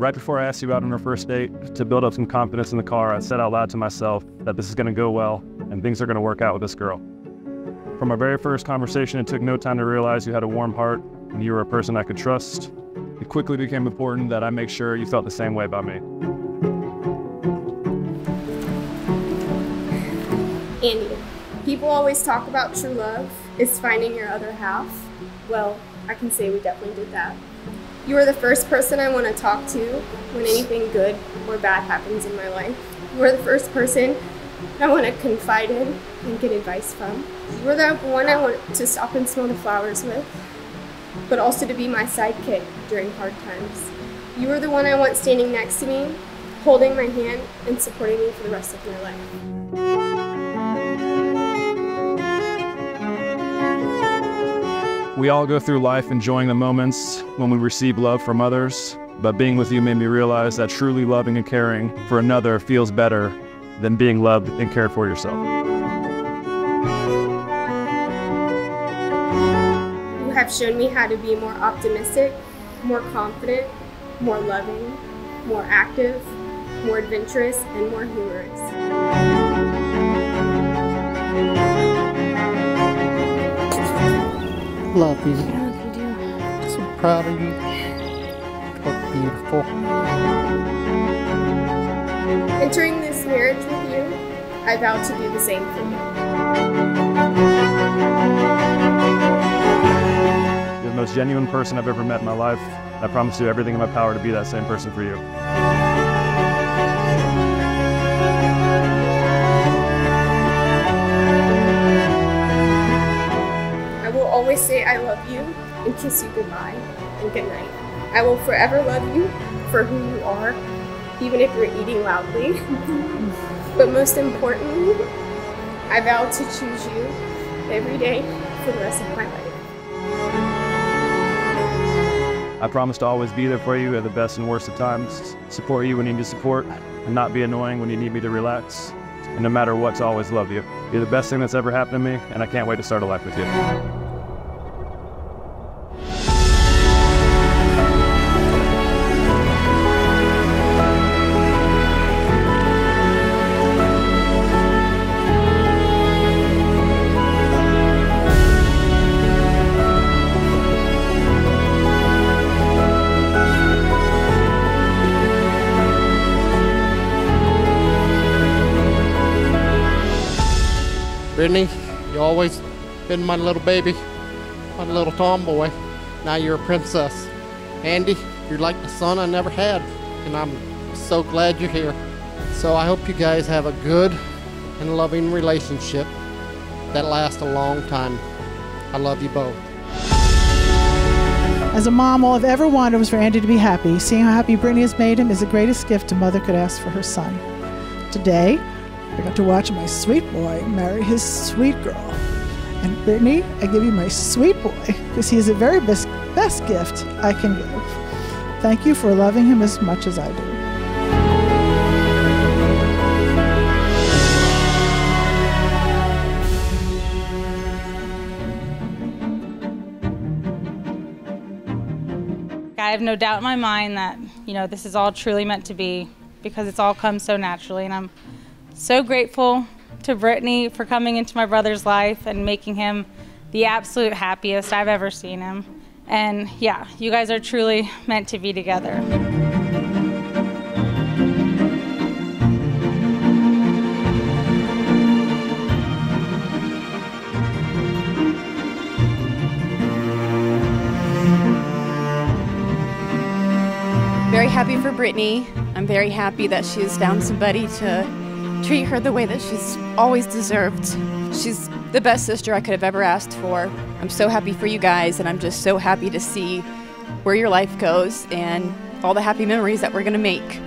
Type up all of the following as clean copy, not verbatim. Right before I asked you out on our first date, to build up some confidence in the car, I said out loud to myself that this is going to go well and things are going to work out with this girl. From our very first conversation, it took no time to realize you had a warm heart and you were a person I could trust. It quickly became important that I make sure you felt the same way about me. Andy, people always talk about true love is finding your other half. Well, I can say we definitely did that. You are the first person I want to talk to when anything good or bad happens in my life. You are the first person I want to confide in and get advice from. You are the one I want to stop and smell the flowers with, but also to be my sidekick during hard times. You are the one I want standing next to me, holding my hand and supporting me for the rest of my life. We all go through life enjoying the moments when we receive love from others, but being with you made me realize that truly loving and caring for another feels better than being loved and cared for yourself. You have shown me how to be more optimistic, more confident, more loving, more active, more adventurous, and more humorous. Love you. I'm so proud of you. You're beautiful. Entering this marriage with you, I vow to do the same for you. You're the most genuine person I've ever met in my life. I promise to do everything in my power to be that same person for you. I always say I love you and kiss you goodbye and good night. I will forever love you for who you are, even if you're eating loudly. But most importantly, I vow to choose you every day for the rest of my life. I promise to always be there for you at the best and worst of times, support you when you need support, and not be annoying when you need me to relax. And no matter what, to always love you. You're the best thing that's ever happened to me, and I can't wait to start a life with you. Brittany, you always been my little baby, my little tomboy. Now you're a princess. Andy, you're like the son I never had, and I'm so glad you're here. So I hope you guys have a good and loving relationship that lasts a long time. I love you both. As a mom, all I've ever wanted was for Andy to be happy. Seeing how happy Brittany has made him is the greatest gift a mother could ask for her son. Today, I got to watch my sweet boy marry his sweet girl. And Brittany, I give you my sweet boy because he's the very best gift I can give. Thank you for loving him as much as I do. I have no doubt in my mind that, you know, this is all truly meant to be because it's all come so naturally, and I'm so grateful to Brittany for coming into my brother's life and making him the absolute happiest I've ever seen him. And yeah, you guys are truly meant to be together. Very happy for Brittany. I'm very happy that she has found somebody to treat her the way that she's always deserved. She's the best sister I could have ever asked for. I'm so happy for you guys, and I'm just so happy to see where your life goes and all the happy memories that we're gonna make.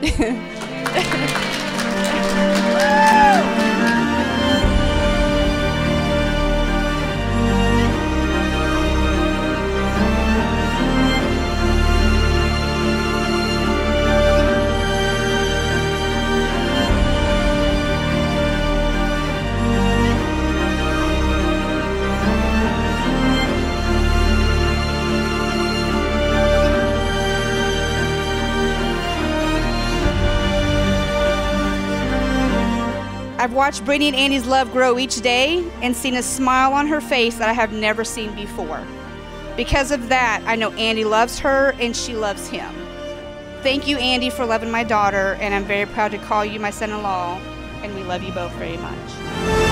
I've watched Brittany and Andy's love grow each day and seen a smile on her face that I have never seen before. Because of that, I know Andy loves her and she loves him. Thank you, Andy, for loving my daughter, and I'm very proud to call you my son-in-law, and we love you both very much.